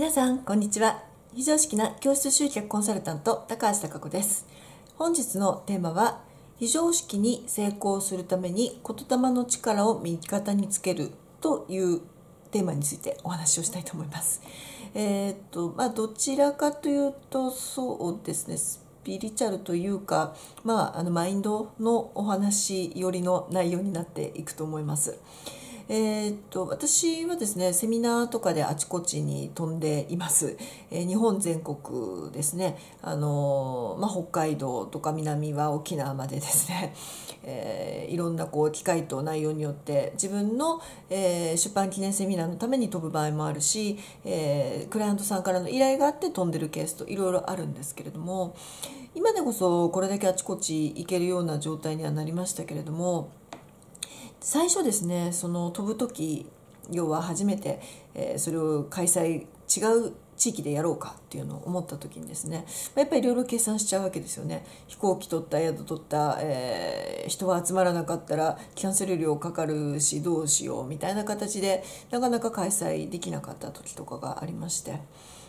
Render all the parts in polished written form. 皆さんこんにちは。非常識な教室集客コンサルタント高橋貴子です。本日のテーマは、非常識に成功するために言霊の力を味方につけるというテーマについてお話をしたいと思います。どちらかというとそうですね、スピリチュアルというか、マインドのお話よりの内容になっていくと思います。私はですね、セミナーとかであちこちに飛んでいます。日本全国ですね、北海道とか南は沖縄までですね、いろんな機会と内容によって自分の、出版記念セミナーのために飛ぶ場合もあるし、クライアントさんからの依頼があって飛んでるケースといろいろあるんですけれども、今でこそこれだけあちこち行けるような状態にはなりましたけれども、最初ですね、飛ぶ時、要は初めて、それを開催、違う地域でやろうかっていうのを思った時にですね、やっぱりいろいろ計算しちゃうわけですよね。飛行機取った宿取った、人は集まらなかったらキャンセル料かかるしどうしようみたいな形で、なかなか開催できなかった時とかがありまして、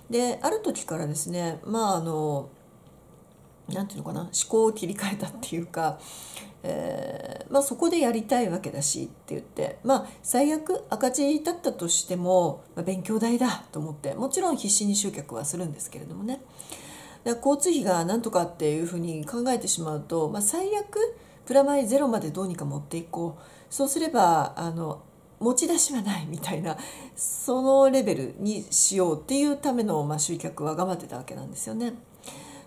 である時からですね、なんていうのかな、思考を切り替えたっていうか、そこでやりたいわけだしって言って、最悪赤字だったとしても、勉強代だと思って、もちろん必死に集客はするんですけれどもね、交通費がなんとかっていうふうに考えてしまうと、最悪プラマイゼロまでどうにか持っていこう、そうすれば持ち出しはないみたいな、そのレベルにしようっていうための、集客は頑張ってたわけなんですよね。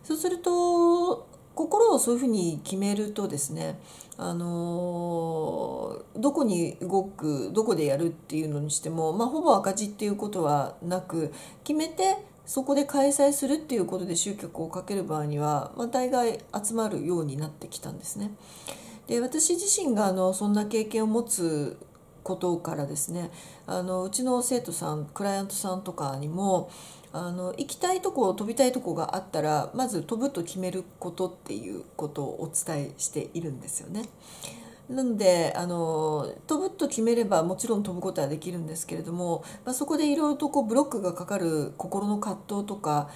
そうすると心をそういうふうに決めるとですね、どこに動く、どこでやるっていうのにしても、ほぼ赤字っていうことはなく、決めてそこで開催するっていうことで集客をかける場合には、大概集まるようになってきたんですね。で、私自身がそんな経験を持つことからですね、うちの生徒さん、クライアントさんとかにも、行きたいとこ、飛びたいとこがあったら、まず飛ぶと決めることっていうことをお伝えしているんですよね。なので飛ぶと決めればもちろん飛ぶことはできるんですけれども、そこでいろいろとブロックがかかる心の葛藤とか、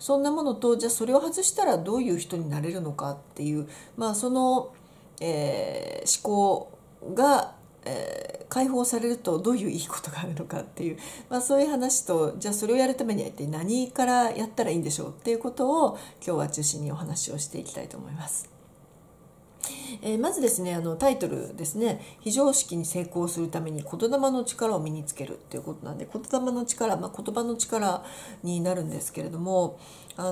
そんなものと、じゃあそれを外したらどういう人になれるのかっていう、その、思考が解放されるとどういういいことがあるのかっていう、そういう話と、じゃあそれをやるためには一体何からやったらいいんでしょうっていうことを、今日は中心にお話をしていきたいと思います。まずですね、タイトルですね、非常識に成功するために言霊の力を身につけるっていうことなんで、言霊の力、言葉の力になるんですけれども、こ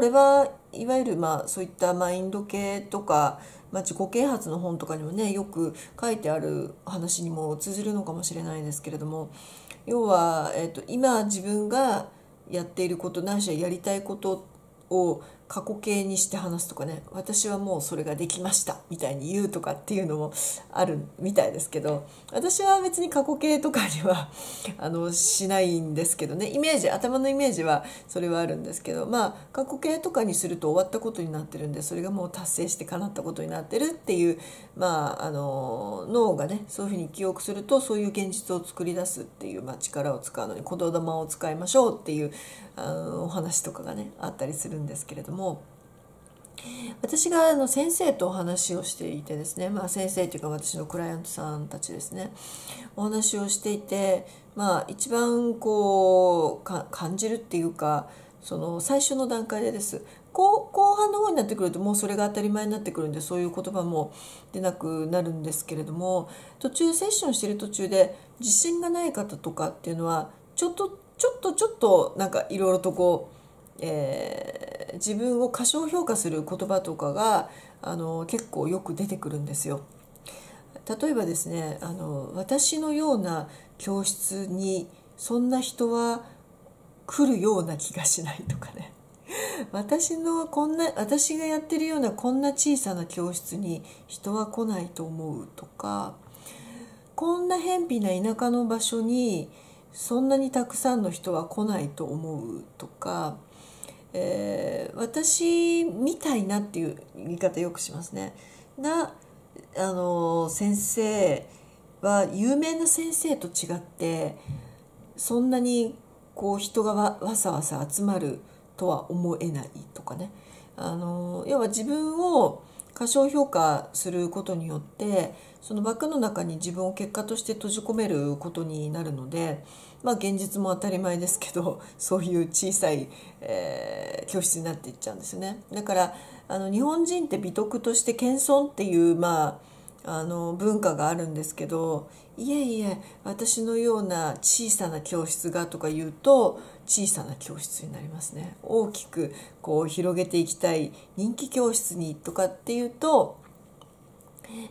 れはいわゆる、そういったマインド系とか、自己啓発の本とかにもね、よく書いてある話にも通ずるのかもしれないですけれども、要は、今自分がやっていることないしはやりたいことを過去形にして話すとかね、私はもうそれができましたみたいに言うとかっていうのもあるみたいですけど、私は別に過去形とかにはしないんですけどね、イメージ、頭のイメージはそれはあるんですけど、過去形とかにすると終わったことになってるんで、それがもう達成して叶ったことになってるっていう、脳がね、そういうふうに記憶すると、そういう現実を作り出すっていう、力を使うのに言霊を使いましょうっていうお話とかがね、あったりするんですけれども。私が先生とお話をしていてですね、先生というか私のクライアントさんたちですね、お話をしていて、一番感じるっていうか、最初の段階でです。後半の方になってくると、もうそれが当たり前になってくるんで、そういう言葉も出なくなるんですけれども、途中セッションしてる途中で自信がない方とかっていうのは、ちょっとなんかいろいろと自分を過小評価する言葉とかが結構よく出てくるんですよ。例えばですね、私のような教室にそんな人は来るような気がしないとかね、私がやってるようなこんな小さな教室に人は来ないと思うとか、こんな偏僻な田舎の場所にそんなにたくさんの人は来ないと思うとか、私みたいなっていう言い方よくしますね。先生は有名な先生と違って、そんなにこう人がわさわさ集まるとは思えないとかね、要は自分を過小評価することによってその枠の中に自分を結果として閉じ込めることになるので、まあ現実も当たり前ですけど、そういう小さい、教室になっていっちゃうんですよね。だから日本人って美徳として謙遜っていう、まあ、文化があるんですけど、いえいえ私のような小さな教室がとか言うと小さな教室になりますね。大きくこう広げていきたい人気教室にとかっていうと、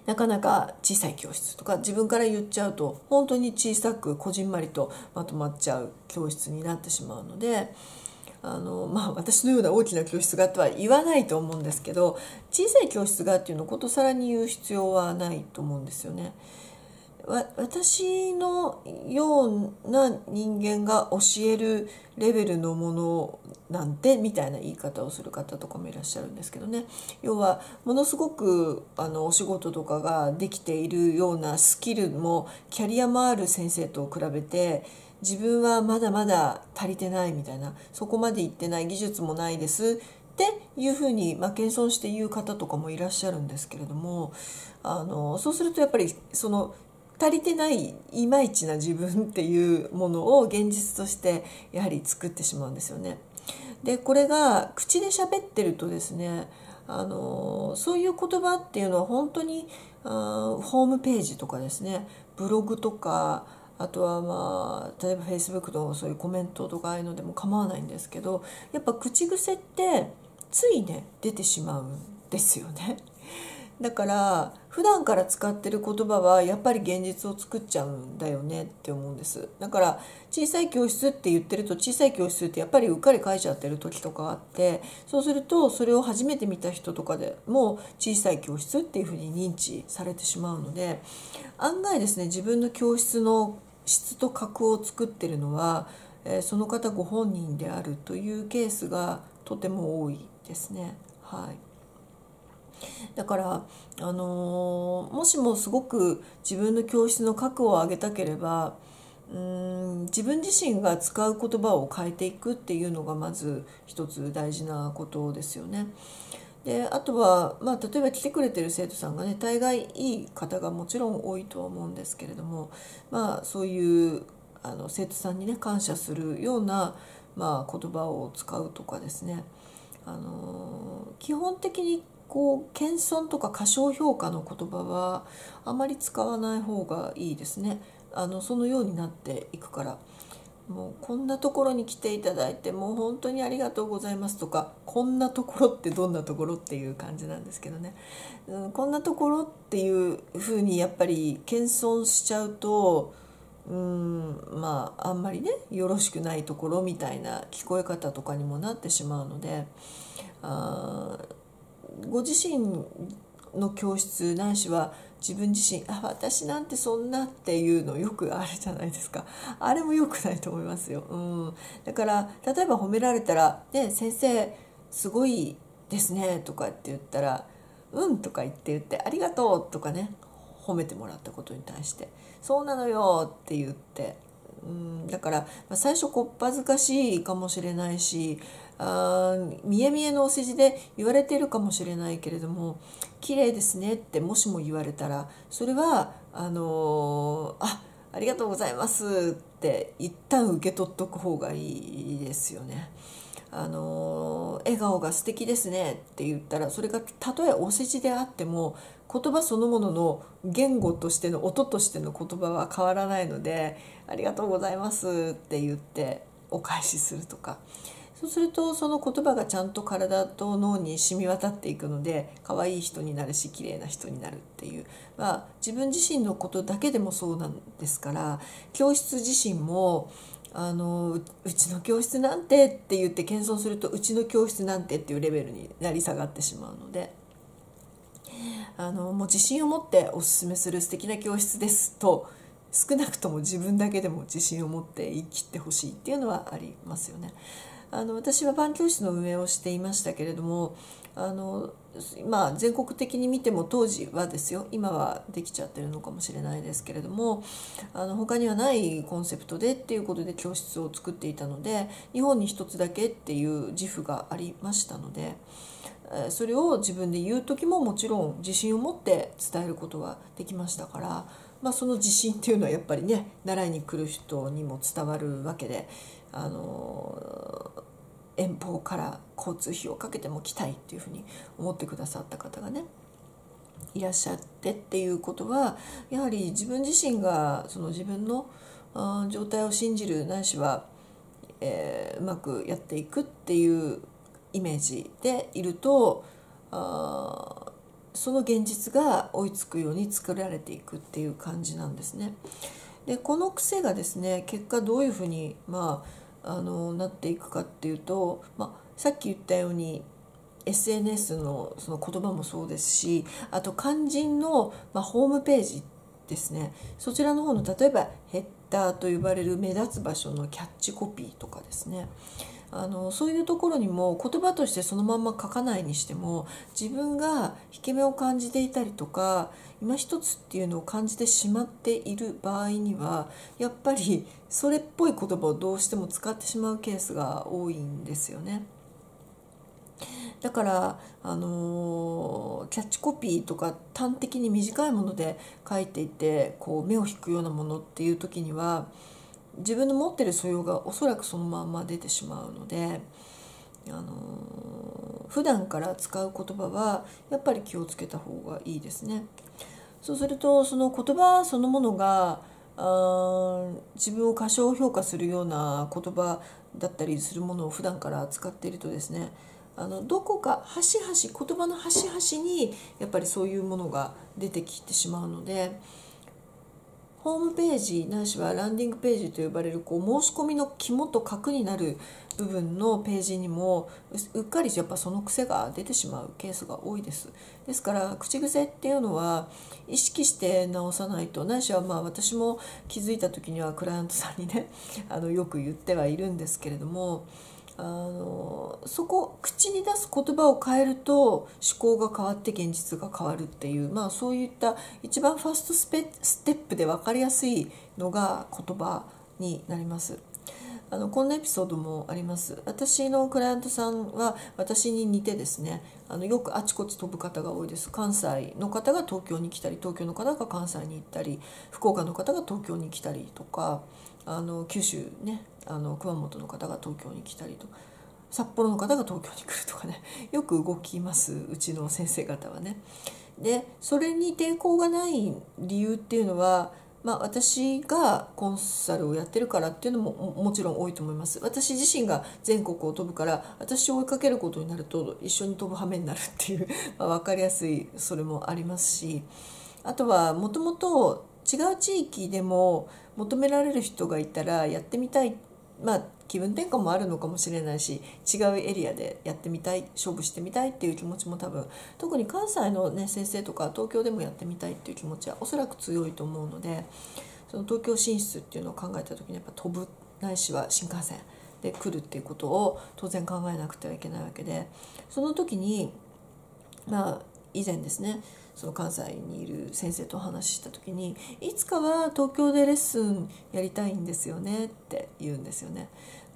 なかなか小さい教室とか自分から言っちゃうと本当に小さくこじんまりとまとまっちゃう教室になってしまうので、まあ私のような大きな教室がとは言わないと思うんですけど、小さい教室がっていうのをことさらに言う必要はないと思うんですよね。私のような人間が教えるレベルのものなんてみたいな言い方をする方とかもいらっしゃるんですけどね。要はものすごくお仕事とかができているようなスキルもキャリアもある先生と比べて、自分はまだまだ足りてないみたいな、そこまでいってない、技術もないですっていうふうに、まあ、謙遜して言う方とかもいらっしゃるんですけれども、そうするとやっぱりその足りてないいまいちな自分っていうものを現実としてやはり作ってしまうんですよね。でこれが口で喋ってるとですね、そういう言葉っていうのは本当にホームページとかですね、ブログとか、あとはまあ例えば Facebook のそういうコメントとかああいうのでも構わないんですけど、やっぱ口癖ってついね出てしまうんですよね。だから普段から使ってる言葉はやっぱり現実を作っちゃうんだよねって思うんです。だから小さい教室って言ってると、小さい教室ってやっぱりうっかり書いちゃってる時とかあって、そうするとそれを初めて見た人とかでも小さい教室っていうふうに認知されてしまうので、案外ですね自分の教室の質と格を作ってるのはその方ご本人であるというケースがとても多いですね。はい、だから、もしもすごく自分の教室の格を上げたければ、自分自身が使う言葉を変えていくっていうのがまず一つ大事なことですよね。であとは、まあ、例えば来てくれてる生徒さんがね、大概いい方がもちろん多いとは思うんですけれども、まあ、そういう生徒さんにね感謝するような、まあ、言葉を使うとかですね、基本的にこう謙遜とか過小評価の言葉はあまり使わない方がいいですね。そのようになっていくから、もうこんなところに来ていただいてもう本当にありがとうございますとか、こんなところってどんなところっていう感じなんですけどね、こんなところっていうふうにやっぱり謙遜しちゃうと、まああんまりねよろしくないところみたいな聞こえ方とかにもなってしまうので、ご自身の教室ないしは自分自身、あ私なんてそんなっていうのよくあるじゃないですか。あれも良くないと思いますよ。だから例えば褒められたら、ね、先生すごいですねとかって言ったら、うんとか言ってありがとうとかね、褒めてもらったことに対してそうなのよって言って。だから最初こっぱずかしいかもしれないし、見え見えのお世辞で言われてるかもしれないけれども、綺麗ですねってもしも言われたら、それはありがとうございますって一旦受け取っとく方がいいですよね。笑顔が素敵ですねって言ったら、それがたとえお世辞であっても言葉そのものの言語としての音としての言葉は変わらないので、ありがとうございますって言ってお返しするとか、そうするとその言葉がちゃんと体と脳に染み渡っていくので、可愛い人になるし綺麗な人になるっていう、まあ、自分自身のことだけでもそうなんですから、教室自身もうちの教室なんてって言って謙遜すると、うちの教室なんてっていうレベルになり下がってしまうので、もう自信を持っておすすめする素敵な教室ですと、少なくとも自分だけでも自信を持って言い切ってほしいっていうのはありますよね。私はパン教室の運営をしていましたけれども、まあ、全国的に見ても当時はですよ、今はできちゃってるのかもしれないですけれども、他にはないコンセプトでっていうことで教室を作っていたので、日本に一つだけっていう自負がありましたので、それを自分で言う時ももちろん自信を持って伝えることはできましたから、まあ、その自信っていうのはやっぱりね、習いに来る人にも伝わるわけで、遠方から交通費をかけても来たいっていうふうに思ってくださった方がね、いらっしゃってっていうことは、やはり自分自身がその自分の状態を信じる、ないしは、うまくやっていくっていうイメージでいると、その現実が追いつくように作られていくっていう感じなんですね。でこの癖がですね、結果どういうふうに、まあなっていくかっていうと、まあ、さっき言ったように SNS のその言葉もそうですし、あと肝心の、まあ、ホームページですね、そちらの方の例えばヘッダーと呼ばれる目立つ場所のキャッチコピーとかですね、そういうところにも言葉としてそのまんま書かないにしても、自分が引け目を感じていたりとか、今一つっていうのを感じてしまっている場合には、やっぱりそれっぽい言葉をどうしても使ってしまうケースが多いんですよね。だから、キャッチコピーとか端的に短いもので書いていて、こう目を引くようなものっていう時には、自分の持ってる素養がおそらくそのまんま出てしまうので、普段から使う言葉はやっぱり気をつけた方がいいですね。そうするとその言葉そのものが自分を過小評価するような言葉だったりするものを普段から使っているとですね、どこか端々、言葉の端々にやっぱりそういうものが出てきてしまうので。ホームページないしはランディングページと呼ばれるこう申し込みの肝と核になる部分のページにもうっかりやっぱその癖が出てしまうケースが多いです。ですから口癖っていうのは意識して直さないと、ないしはまあ私も気づいた時にはクライアントさんにねよく言ってはいるんですけれども、そこ口に出す言葉を変えると思考が変わって現実が変わるっていう、まあ、そういった一番ファーストステップで分かりやすいのが言葉になります。こんなエピソードもあります。私のクライアントさんは私に似てですね、よくあちこち飛ぶ方が多いです。関西の方が東京に来たり、東京の方が関西に行ったり、福岡の方が東京に来たりとか、九州ね、熊本の方が東京に来たりとか、札幌の方が東京に来るとかね、よく動きます、うちの先生方はね。でそれに抵抗がない理由っていうのは、まあ、私がコンサルをやってるからっていうのも もちろん多いと思います。私自身が全国を飛ぶから、私を追いかけることになると一緒に飛ぶ羽目になるっていうまあ分かりやすいそれもありますし、あとはもともと違う地域でも求められる人がいたらやってみたい、まあ気分転換もあるのかもしれないし、違うエリアでやってみたい、勝負してみたいっていう気持ちも多分、特に関西のね先生とか東京でもやってみたいっていう気持ちはおそらく強いと思うので、その東京進出っていうのを考えた時にやっぱ飛ぶないしは新幹線で来るっていうことを当然考えなくてはいけないわけで、その時にまあ以前ですね、その関西にいる先生とお話しした時に、いつかは東京でレッスンやりたいんですよねって言うんですよね。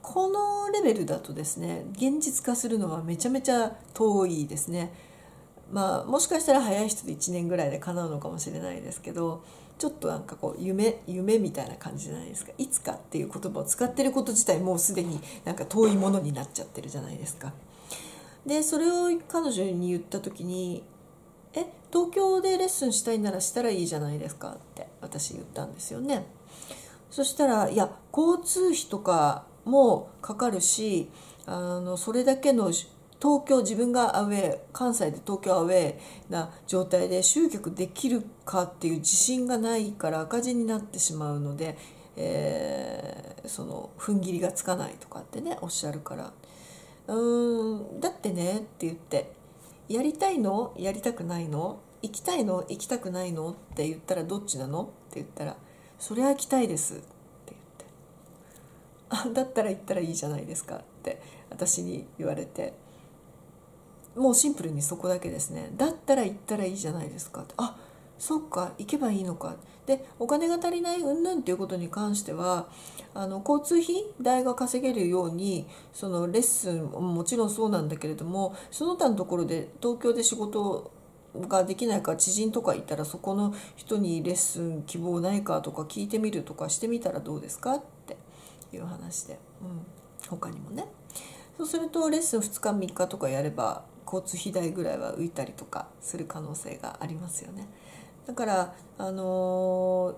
このレベルだとですね、現実化するのはめちゃめちゃ遠いですね。まあもしかしたら早い人で1年ぐらいで叶うのかもしれないですけど、ちょっとなんかこう夢みたいな感じじゃないですか。いつかっていう言葉を使ってること自体もうすでになんか遠いものになっちゃってるじゃないですか。でそれを彼女に言った時に、東京でレッスンしたいならしたらいいじゃないですかって私言ったんですよね。そしたら、いや交通費とかもかかるし、それだけの東京、自分がアウェー、関西で東京アウェーな状態で集客できるかっていう自信がないから赤字になってしまうので、その踏ん切りがつかないとかってねおっしゃるから、だってねって言って、やりたいの？やりたくないの？行きたいの？行きたくないの？って言ったら、どっちなの？って言ったら、そりゃ行きたいですって言って、だったら行ったらいいじゃないですかって私に言われて、もうシンプルにそこだけですね。だったら行ったらいいじゃないですかって、あ、そっか、行けばいいのか。で、お金が足りないうんぬんっていうことに関しては、交通費代が稼げるように、そのレッスンももちろんそうなんだけれども、その他のところで東京で仕事ができないか、知人とかいたらそこの人にレッスン希望ないかとか聞いてみるとかしてみたらどうですかっていう話で、他にもね。そうするとレッスン2日3日とかやれば交通費代ぐらいは浮いたりとかする可能性がありますよね。だから、何を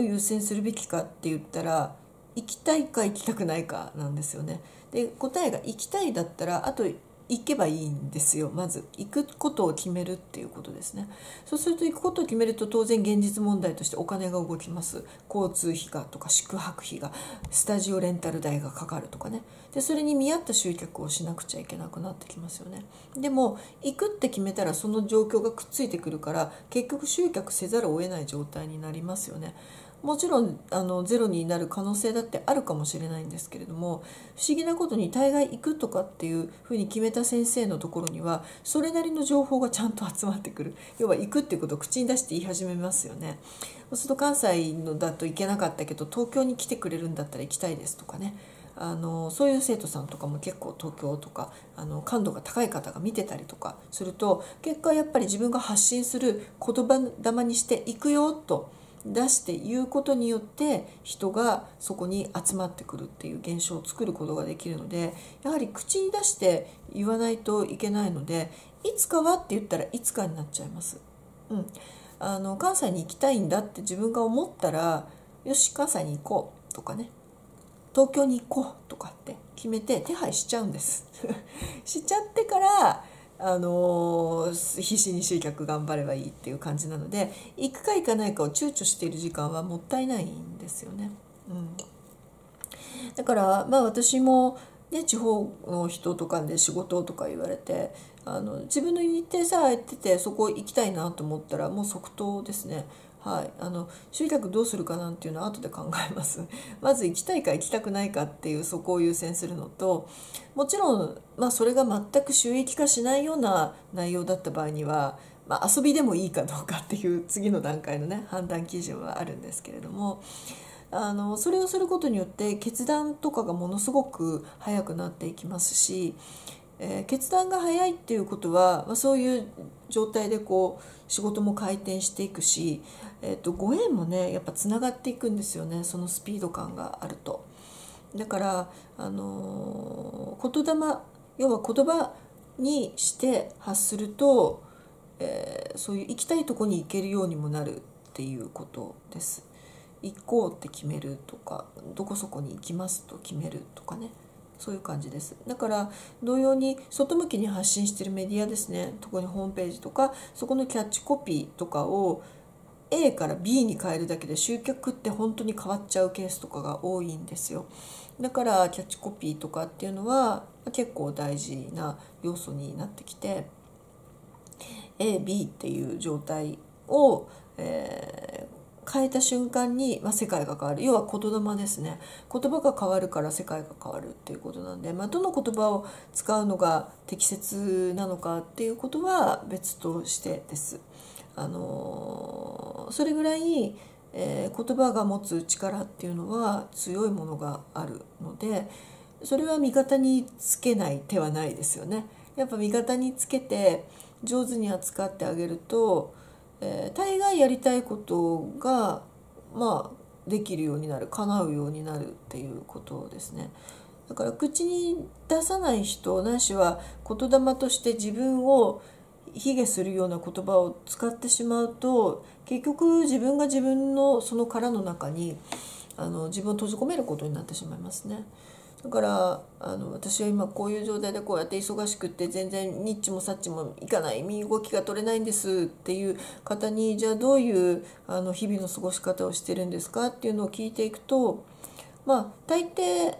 優先するべきかって言ったら、行きたいか行きたくないかなんですよね。で、答えが行きたいだったら、あと行けばいいんですよ。まず行くことを決めるっていうことですね。そうすると行くことを決めると、当然現実問題としてお金が動きます。交通費がとか宿泊費が、スタジオレンタル代がかかるとかね。でそれに見合った集客をしなくちゃいけなくなってきますよね。でも行くって決めたらその状況がくっついてくるから、結局集客せざるを得ない状態になりますよね。もちろんゼロになる可能性だってあるかもしれないんですけれども、不思議なことに大概行くとかっていうふうに決めた先生のところには、それなりの情報がちゃんと集まってくる。要は行くっていうことを口に出して言い始めますよね。そうすると関西のだと行けなかったけど、東京に来てくれるんだったら行きたいですとかね。そういう生徒さんとかも結構東京とか感度が高い方が見てたりとかすると、結果やっぱり自分が発信する言葉玉にして行くよと出して言うことによって、人がそこに集まってくるっていう現象を作ることができるので、やはり口に出して言わないといけないので、いつかはって言ったらいつかになっちゃいます。関西に行きたいんだって自分が思ったら、よし関西に行こうとかね、東京に行こうとかって決めて手配しちゃうんですしちゃってから必死に集客頑張ればいいっていう感じなので、行くか行かないかを躊躇している時間はもったいないんですよね。だから私もね、地方の人とかで仕事とか言われて、自分の日程さえ空いててそこ行きたいなと思ったら、もう即答ですね。集客どうするかなんていうのは後で考えます。まず行きたいか行きたくないかっていう、そこを優先するのと、もちろん、それが全く収益化しないような内容だった場合には、遊びでもいいかどうかっていう次の段階のね、判断基準はあるんですけれども、それをすることによって決断とかがものすごく早くなっていきますし、決断が早いっていうことは、そういう状態でこう仕事も回転していくし、ご縁もねやっぱつながっていくんですよね、そのスピード感があると。だから、言霊、要は言葉にして発すると、そういう行きたいとこに行けるようにもなるっていうことです。行こうって決めるとか、どこそこに行きますと決めるとかね。そういう感じです。だから同様に外向きに発信しているメディアですね、特にホームページとか、そこのキャッチコピーとかを A から B に変えるだけで集客って本当に変わっちゃうケースとかが多いんですよ。だからキャッチコピーとかっていうのは結構大事な要素になってきて、 AB っていう状態を、変えた瞬間に、世界が変わる。要は言霊ですね。言葉が変わるから世界が変わるっていうことなんで、どの言葉を使うのが適切なのかっていうことは別としてです。それぐらい、言葉が持つ力っていうのは強いものがあるので、それは味方につけない手はないですよね。やっぱ味方につけて上手に扱ってあげると、大概やりたいことが、できるようになる、叶うようになるっていうことですね。だから口に出さない人、ないしは言霊として自分を卑下するような言葉を使ってしまうと、結局自分が自分のその殻の中に自分を閉じ込めることになってしまいますね。だから私は今こういう状態でこうやって忙しくって全然ニッチもサッチもいかない、身動きが取れないんですっていう方に、じゃあどういう日々の過ごし方をしてるんですかっていうのを聞いていくと、大抵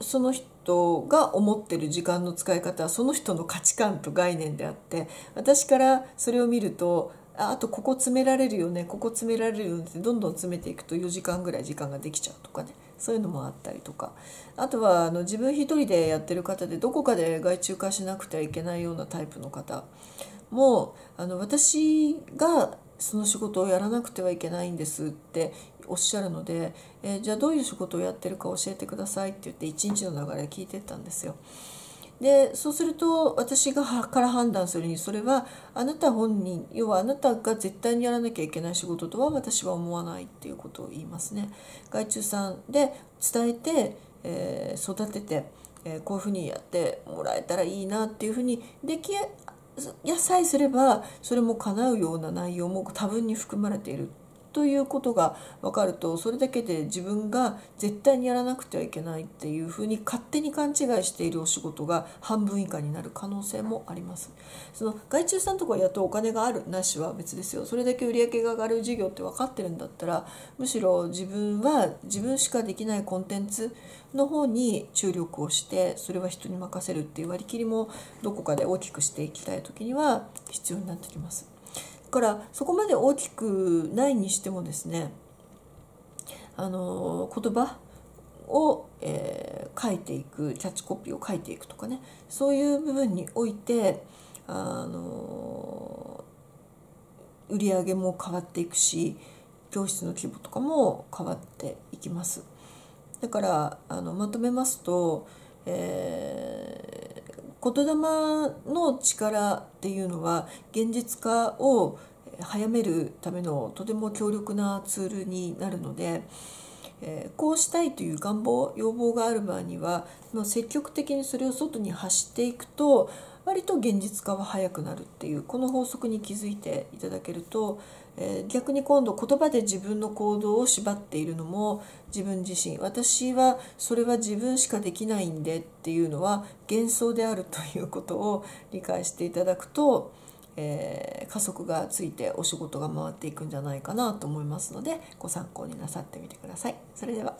その人が思ってる時間の使い方はその人の価値観と概念であって、私からそれを見ると、あとここ詰められるよね、ここ詰められるよねってどんどん詰めていくと4時間ぐらい時間ができちゃうとかね。そういうのもあったりとか、あとは自分一人でやってる方でどこかで外注化しなくてはいけないようなタイプの方も私がその仕事をやらなくてはいけないんですっておっしゃるので、じゃあどういう仕事をやってるか教えてくださいって言って一日の流れ聞いてったんですよ。でそうすると私がから判断するにそれはあなた本人、要はあなたが絶対にやらなきゃいけない仕事とは私は思わないっていうことを言いますね。外注さんで伝えて、育てて、こういうふうにやってもらえたらいいなっていうふうにできやさえすればそれも叶うような内容も多分に含まれているということが分かると、それだけで自分が絶対にやらなくてはいけないっていうふうに勝手に勘違いしているお仕事が半分以下になる可能性もあります。その外注さんとか雇うお金があるなしは別ですよ。それだけ売り上げが上がる事業って分かってるんだったら、むしろ自分は自分しかできないコンテンツの方に注力をして、それは人に任せるっていう割り切りもどこかで大きくしていきたい時には必要になってきます。だからそこまで大きくないにしてもですね、言葉を、書いていく、キャッチコピーを書いていくとかね、そういう部分において売り上げも変わっていくし、教室の規模とかも変わっていきます。だからまとめますと、言霊の力っていうのは現実化を早めるためのとても強力なツールになるので、こうしたいという願望、要望がある場合には積極的にそれを外に発していくと割と現実化は早くなるっていう、この法則に気づいていただけると、逆に今度言葉で自分の行動を縛っているのも自分自身、私はそれは自分しかできないんでっていうのは幻想であるということを理解していただくと、加速がついてお仕事が回っていくんじゃないかなと思いますので、ご参考になさってみてください。それでは。